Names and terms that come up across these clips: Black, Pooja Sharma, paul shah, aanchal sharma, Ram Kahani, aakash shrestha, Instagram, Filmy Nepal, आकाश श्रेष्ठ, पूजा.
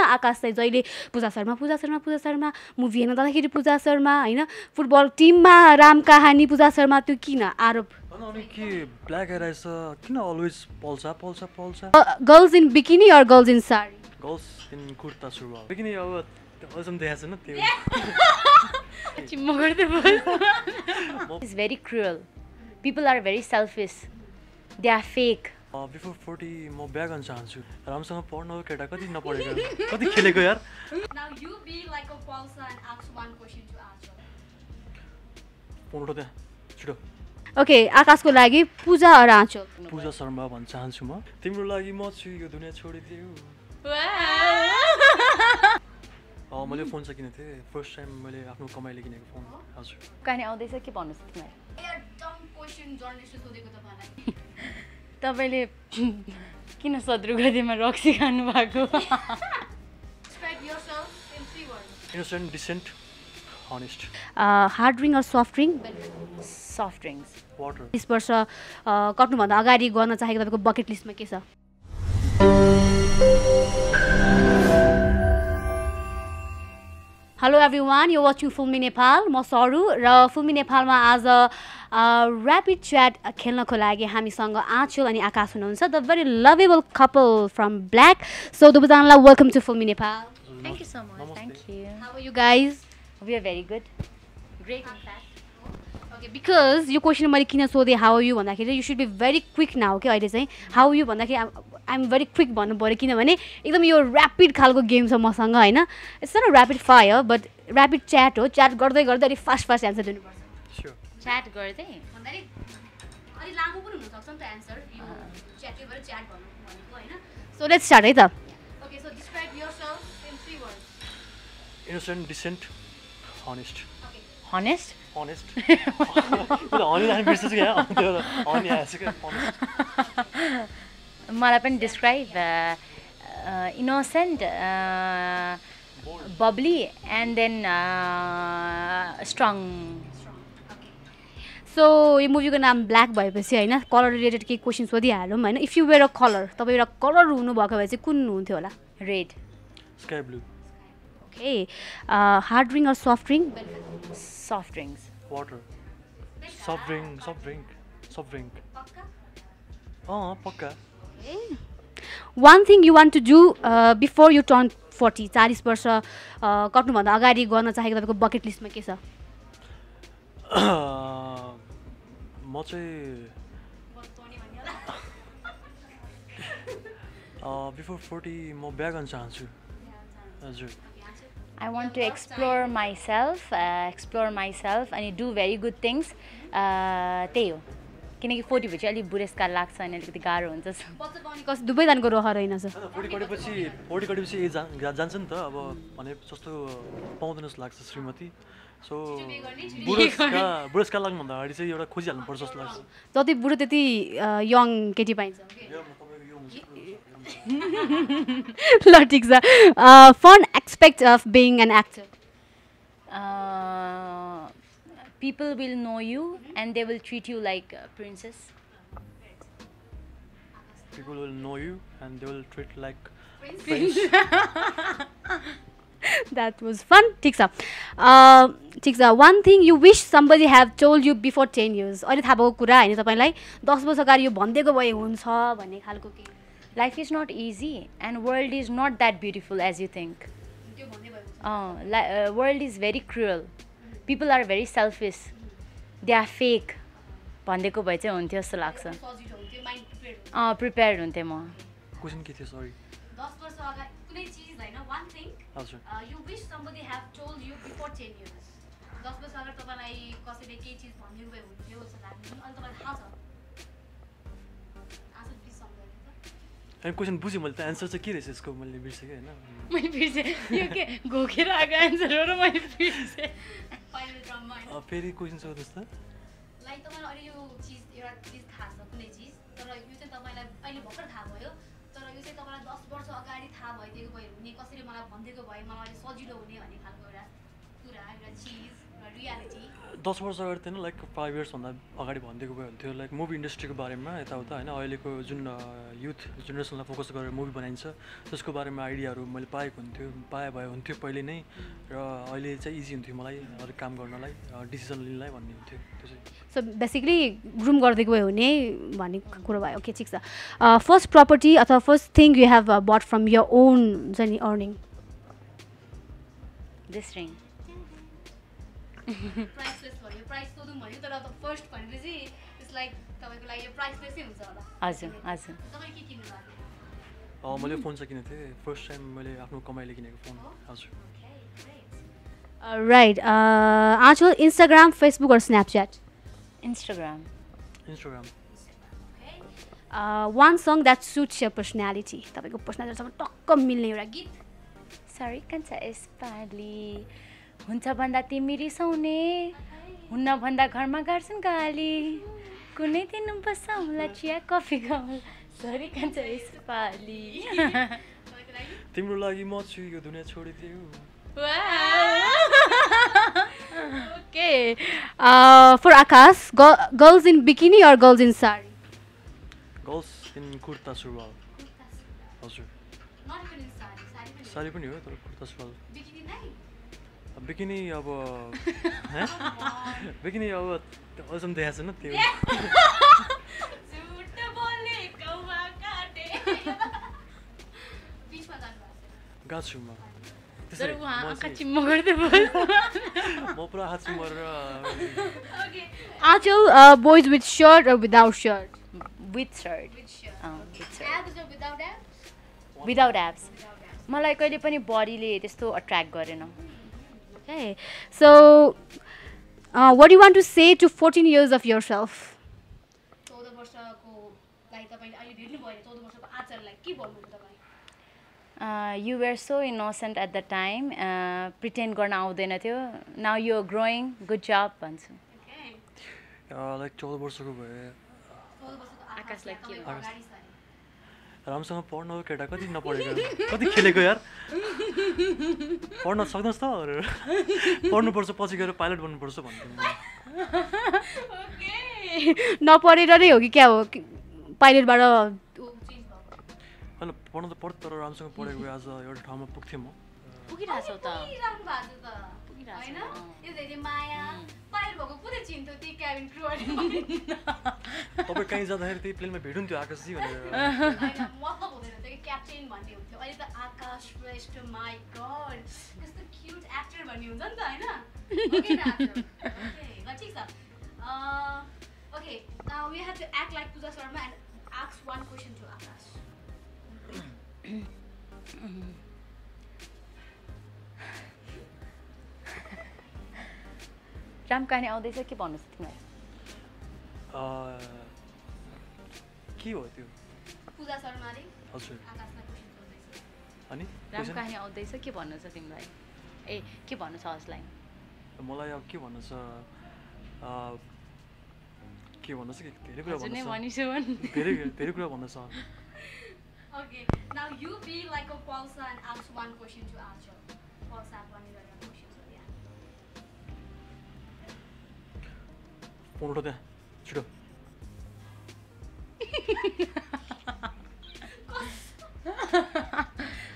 आकाश चाहिँ जहिले पूजा शर्मा मुभी हेर्न जाँदाखेरि पूजा शर्मा हैन फुटबल टिममा राम कहानी पूजा शर्मा त्यो किन आरोप अनि के ब्ल्याक आइरहेछ किन अलवेज पल्छ girls in bikini or girls in sari girls in kurta suruwal bikini अब अझम देखाछ न त्यो छि मगर्दै भयो is very cruel people are very selfish they are fake Before 40, more bag on chance. Ram Sangha porno keda kati na porega. Kati kheleeko yaar. Now you be like a pulsar and ask one question to answer. Phone utha de. Chito. Okay, Akash ko lagi Pooja aur Anchal. Pooja Sharma ban chanchu ma. Timro lagi ma chu yo duniya chhodi diyu. Wow. Oh, maile phone sakine the. First time maile apno kamai lekine ko phone. Hazu. Kahani audaisa ke bonus thmai. Yaar dumb question journalist sodeko ta bhanai. तपाईले किन सद्रुगदेमा रक्सी खानु भएको Describe yourself in 3 words. Innocent, decent, honest. Hard drink or soft drink? Soft drinks. Water. यस वर्ष कट्नु भन्दा अगाडि गर्न चाहेको तपाईको बकेट लिस्टमा के छ? Hello everyone, you're watching Filmy Nepal. म सरु र फिल्मी नेपालमा आज र्यापिड च्याट खेल्नको लागि हामीसँग आँचल अनि आकाश हुनुहुन्छ the very lovable couple from Black so दुबैजनालाई welcome to Filmy Nepal thank you so much thank you how are you guys we are very good great in fact okay because यो क्वेसन मैले किन सोधेँ हाउ आर यु भन्दाखेरि you should be very quick now के अहिले चाहिँ how are you भन्दाखेरि I am very quick भन्नु पऱ्यो किनभने एकदम यो र्यापिड खालको गेम छ मसँग हैन it's not rapid fire but rapid chat हो च्याट गर्दै गर्दै अलि फास्ट एन्सर दिनुपर्छ च्याट गर्दै भन्दाखेरि अलि लामो पनि हुन सक्छ नि त आन्सर यो च्याटले भरे च्याट भन्नु भनेको हैन सो लेट्स स्टार्ट है त okay so describe yourself in 3 words innocent decent honest okay honest honest यो अनलाइन बिजनेस के अनि आएछ के होनेस्ट मलाई पनि describe innocent bubbly and then strong so यो मुभीको नाम ब्ल्याक भएपछि हैन कलर रिलेटेड केही क्वेसन सोधिहालौँ हैन if you were a colour तपाईं एउटा कलर हुनु भएको भए चाहिँ कुन हुन्थ्यो होला red sky blue okay hard drink or soft drinks water soft drink पक्का one thing you want to do before you turn 40 40 वर्ष कट्नु भन्दा अगाडि गर्न चाहेको तपाईको बकेट लिस्टमा के छ म चाहिँ बिफोर 40 म ब्याग गर्न चाहन्छु हजुर I want to explore myself अनि डु भेरी गुड थिंग्स त्यही हो किनकि 40 पछि अलि बुढेसकाल लाग्छ अनि अलिकति गाह्रो हुन्छ कस दुबैजनाको रहर हैन सर 40 कटेपछि ए जान्छ नि त अब भने जस्तो पाउँदैन जस्तो लाग्छ श्रीमती सो बुढेसका लाग्नुभन्दा अगाडि चाहिँ एउटा खोजिहाल्नु पर्छ जस्तो लाग्छ जति बुढो त्यति यङ केटी पाइन्छ ल ठिक छ fun expect of being an actor people will know you and they will treat you like a princess people will know you and they will treat like prince that was fun ठीक छ one thing you wish somebody have told you before 10 years अहिले थाहा भएको कुरा हैन तपाईलाई 10 वर्ष अगाडि यो भन्देको भए हुन्छ भन्ने खालको के life is not easy and world is not that beautiful as you think त्यो भन्ने भयो world is very cruel people are very selfish they are fake भन्देको भए चाहिँ हुन्थ्यो जस्तो लाग्छ प्रिपेयर्ड हुन्थे म क्वेशन के थियो सरी 10 वर्ष अगाडि कुनै चीज हैन one thing you wish somebody have told you before 10 years 10 वर्ष अगाडि तपाईलाई कसैले के चीज भन्नु भए हुन्थ्यो जस्तो लाग्छ अनि तपाईलाई थाहा छ आन्सर प्लिज सम्झाउनु अनि क्वेशन बुझ्यो मैले त आन्सर चाहिँ के रहेछ यसको मैले बिर्सेको हैन मैले बिर्से यो के घोकेर आको आन्सर हो र मैले बिर्से फाइनल ड्रामा फेरि क्वेशन सोध्नुस् त लाइक तपाईलाई अलि यो चीज एउटा चीज थाहा छ कुनै चीज तर यो चाहिँ तपाईलाई अहिले भर्खर थाहा भयो तर यो चाहिँ तपाईलाई 10 वर्ष अगाडि थाहा भइदिएको भए हुने कसरी मलाई भन्देको भए मलाई सजिलो हुने भन्ने खालको एउटा कुरा एउटा चीज reality. 10 years ago, like 5 years on that, agadi bande like movie industry ko baare mein ita hota hai na oily ko jun youth generation la focus kar movie banaincha. Usko baare mein idea ro malle paaye hunthyo, paaye bhaye hunthyo pehle nahi. Oily cha easy hunthyo malai aur kaam garna lai, decision linai bhanne hunthyo. So basically, groom garde gayo hune bhane kura bhayo. Okay, thik cha. First property or first thing you have bought from your own earning. This ring. Priceless for you. Price to do money. That the first one. Busy. It's like you priceless. You oh, I phone. First time I phone. Okay, great. All right. Actual Instagram, Facebook, or Snapchat? Instagram. Instagram. Okay. One song that suits your personality. Your personality. Talk. Sorry, kancha espali. Huncha banda timi risaune, hunna banda gharma garchan gali. Kunai dinu basaula chiya coffee gaula. Sorry, kancha espali. Timro lagi machu yo duniya chhodithiyo. Wow. Okay. For Akash, girls in bikini or girls in sari? Girls in kurta surwal. Kurta surwal. Sari pani ho tara kurta surwal. Bikini nai. Bikini ab ha? Bikini ab awesome dekha chha na tyo. Jhutto bole kawa kaate. Beach ma janu bhayo. Gachu ma. Sir waha anka chimma garde bol. Ma pura hachu marra. Okay. Actual boys with shirt or without shirt? With shirt. With shirt. With shirt. Abs or without abs? Without abs. मलाई कहिले पनि बॉडीले त्यस्तो attract गरेन. Okay, so what do you want to say to 14 years of yourself? 14 वर्षको लागि तपाईले अहिले हेर्नु भयो 14 वर्षको आचरणलाई के भन्नुहुन्छ तपाई? You were so innocent at the time. Pretend गर्न आउँदैन थियो. Now you are growing. Good job भन्छु. Okay. Like 14 वर्षको भए 14 वर्षको आकाशलाई के भन्नुहुन्छ? रामसँग पढ्न केटा कति नपढेको कति खेलेको यार पढ्न सक्दिनस् त पढ्नु पर्छ पछि गएर पाइलट बन्नु पर्छ भन्थे ओके नपढेर नै हो कि के हो पाइलटबाट हैन पढ्न त पढ् तर रामसँग पढेको आज एउटा ठाउँमा पुग्थे म पुगिराछौ त पुगिराख्नु भएको त पुगिराछ हैन यो धेरै माया पाइलट भएको कुनै चिन्थ्यो त्यही क्याबिन क्रु अनि तपाईँ कहीँ जाँदाखेरि त्यही प्लेनमा भेट्नुहुन्थ्यो आकाशजी भनेर हैन मतलब हुँदैन त्यो क्याप्टेन भन्ने हुन्थ्यो अहिले त आकाश श्रेष्ठ माय गॉड कस्तो क्यूट एक्टर भन्ने हुन्छ नि त हैन ओके गट्टी sir okay now we have to act like पूजा Sharma and ask one question to Akash Ram Kahani आउँदैछ के भन्नुस् तिमीलाई? के हो त्यो? पूजा शर्माले हजुर आकाशलाई क्वेशन सोध्दैछ. अनि राम काहानी आउँदैछ के भन्नु छ तिमीलाई? ए के भन्नु छ उसलाई? मलाई अब के भन्नु छ? के भन्नु छ के धेरै कुरा भन्नु छ. धेरै कुरा भन्नु छ. Okay, now you be like a pulsar and ask one question to Archer. Pulsar भन्ने गरेर क्वेशन फोन उठाते छिटो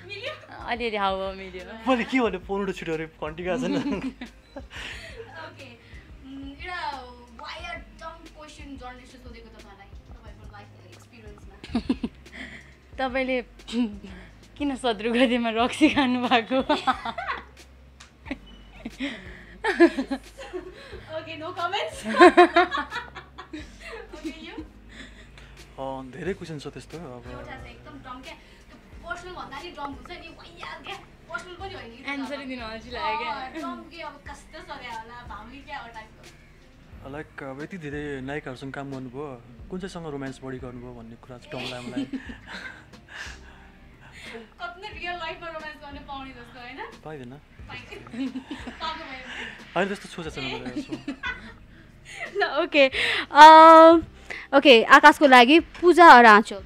मिल्यो अलिअलि हावा मिल्यो मैले के भने फोन उठो छिटो रे कन्टिगा छ नि ओके एडा वायर डम क्वेशन जर्नलिस्ट सोधेको तपाईलाई तपाईको लाइफ एक्सपीरियन्समा तपाईले किन सद्रुगदेमा रक्सी खानु भएको Okay, no comments. Okay, you? धेरै क्वेशन छ त्यस्तो अब एउटा चाहिँ एकदम ड्रम के पर्सनल भन्दा नि ड्रम हुन्छ नि यार के पर्सनल पनि होइन नि आन्सर दिन अझै लाग्यो ड्रम के अब कस्तो सरे होला भाउली के एउटा लाइक यति धेरै नायकहरुसँग काम गर्नुभयो कुन चाहिँ सँग रोमान्स बढी गर्नुभयो भन्ने कुरा चाहिँ टमलाई मलाई कतै रियल लाइफमा रोमान्स गर्न पाउने जस्तो हैन पाइदैन Okay. Okay. आकाश को लागी पूजा और आंचल.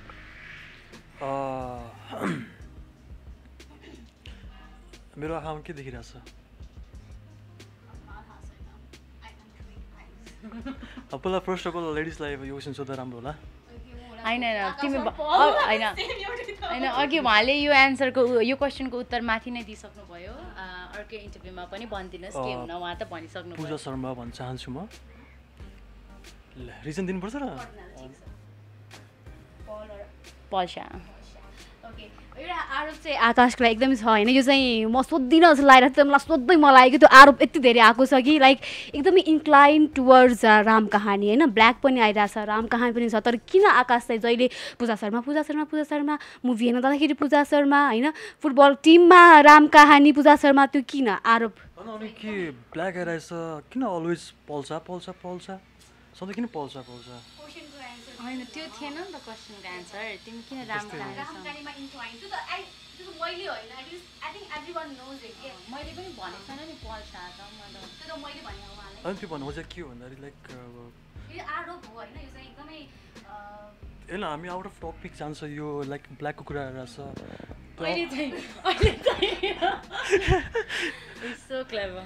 मेरा आँख के दिख रहा है sir. First of all, ladies like you since other Rambola. I know, okay, Male, you answer your question go to Matina di Soknoboyo, okay, interview Mapani Bondinas came now at the Bonnie Sokno. Pooja Sharma on Sansuma. Reason in Brazil? Paul Shah. Okay. Arab say Akash like them is high. You say most of dinners light at them last not by Malay to Arab Akosagi, like Igami inclined towards Ram Kahani and a black pony Idasa, Ram Kahani Sator Kina Akasa Zoili, Pooja Sharma, movie another hit Pooja Sharma, in a football team Ram Kahani Pooja Sharma to Kina Arab. Black Idasa Kina always Pulsa. Something Pulsa. I mean, the question to answer. Ram Kahani inclined to the I think everyone knows it. Yeah. Why did you want it? I don't know. I don't know. I don't know. I don't know.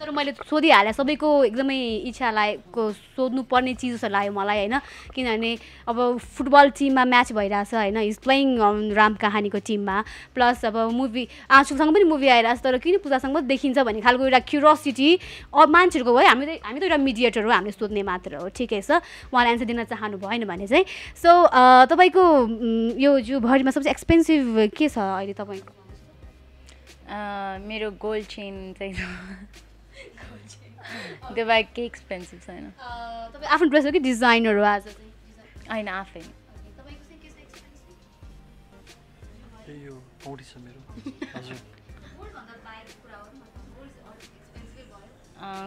तर मैले सोधि हाले सबैको एकदमै इच्छा लागेको सोध्नु पर्ने चीज लाग्यो मलाई हैन किनभने अब फुटबल टिममा म्याच भइराछ हैन इज प्लेइङ राम कहानीको टिममा प्लस अब मुभी आशुसँग पनि मुभी आइराछ तर किन पूजासँग पनि देखिन्छ भन्ने खालको एउटा क्युरियोसिटी अब मान्छेहरुको भयो हामी त एउटा मिडिएटर हो हामीले सोध्ने मात्र हो ठीकै छ उहाँले आन्सर दिन चाहनु भएन भने चाहिँ सो तपाईको यो भरिमा सबसे एक्सपेन्सिभ के छ अहिले तपाईको मेरो गोल्ड चेन चाहिँ The bag is expensive, I know. After dress, okay, designer was. I know. After. You body expensive.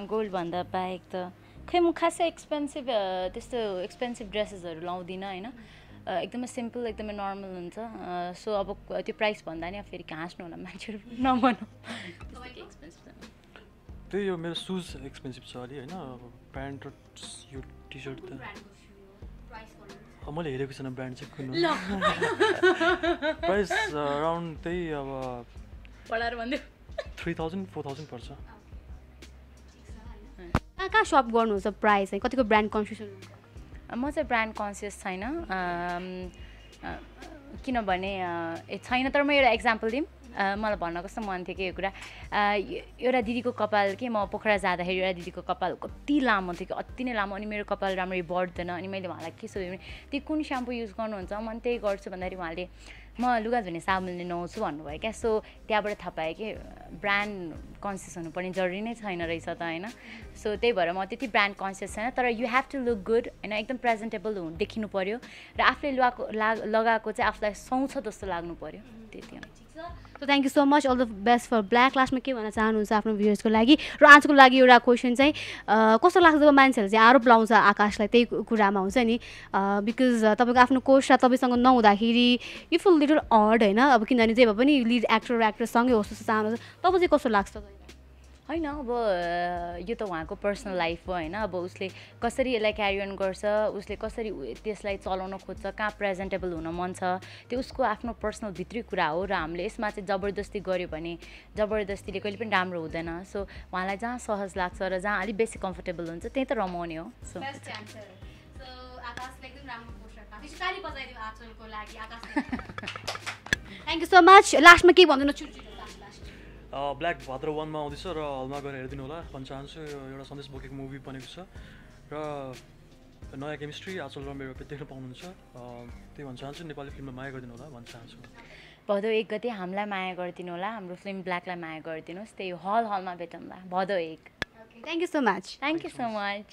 Gold banda bag the. Kya mukha expensive. This the expensive dresses are long dina, I know. एकदमै simple एकदमै normal हुन्छ so अब त्यो price भन्दा नि फेरि कास्नु होला मान्छेहरु नमनो तपाईको एक्सपेन्सिभ छ त्यही हो मेरो शूज एक्सपेन्सिभ छ अलि हैन अब प्यान्ट र यो टी-शर्ट त प्राइस गर्नु मैले हेरेको छैन ब्रान्ड चाहिँ कुन हो प्राइस अराउन्ड त्यही अब बढाएर भन्दियो 3000 4000 पर्छ काका शप गर्नुहुन्छ प्राइस चाहिँ कतिको ब्रान्ड कन्फ्युजन हुन्छ म चाहिँ ब्रान्ड कन्सियस छैन किनभने छैन तर म एउटा एक्जाम्पल दिम मलाई भन्न कस्तो मन थियो के यो कुरा एउटा दिदीको कपाल के म पोखरा जाँदाखेरि एउटा दिदीको कपाल कति लामो थियो अति नै लामो अनि मेरो कपाल राम्ररी बढ्दैन अनि मैले उहाँलाई के सोधेँ भने त्यो कुन स्याम्पू युज गर्नुहुन्छ म त्यही गर्छु भन्दाखेरि उहाँले म लुगा धुने साबुनले नुहाउँछु भन्नुभयो क्या सो त्यहाँबाट थाहा पाएँ कि ब्रान्ड कन्सियस हुनुपर्ने जरुरी नै छैन रहेछ त हैन सो त्यही भएर म त्यति ब्रान्ड कन्सियस छैन तर you have to look good हैन एकदम प्रेजेन्टेबल देखिनु पर्यो र आफले लगाएको चाहिँ आफलाई सुहाउँछ जस्तो लाग्नु पर्यो त्यति हो So thank you so much. All the best for Black. Last में के बना चाहनु साफ़ अपने viewers को लागी और आज को लागी उड़ा question चाहिए कौशल लाख दबा मान चल जाए आरोप लाऊं सा आकाश लाते कुरामा उसे नहीं because तब एक आपने कोश रात तब इसको नौ दाहिरी you feel little odd है ना अब कि नानी जब अपनी lead actor actress संगे होस्ट से चाहनु तब उसे कौशल lakh I know, but you to personal life, boy. Na, but usle kasari like carry on gorsa, usle kasari this like salono khudsa, ka presentable huna man cha. Te usko afno personal bhitri kura ho ramle. Isma chai zabardasti garyo bhane, zabardasti le kaile pani ramro hudaina. So wahanlai jaha sahaj lagcha ra jaha alि बेसी comfortable huncha, त्यही त रमाउने हो. So best answer. So आकाशले एकदम राम्रो poster पाथ्यो. त्यसले ताली बजाइदिउ आजको लागि आकाशले. Thank you so much. Last ma ke bhandinu churchiro Black Bhadra 1 ma audisha ra halma gaer herdiनु होला bhanne chahanchu euta sandesh बोकेको मुभी बनेको छ र नयाँ केमिस्ट्री आचल र मेरो देख्न पाउनुहुन्छ त्यही भन्न चाहन्छु नेपाली फिल्ममा माया गर्दिनु होला भन्न चाहन्छु भदौ 1 गते हामीलाई माया गर्दिनु होला हाम्रो फिल्म ब्ल्याकलाई माया गर्दिनुस् त्यही हल हलमा भेटौँला भदौ 1 Thank you so much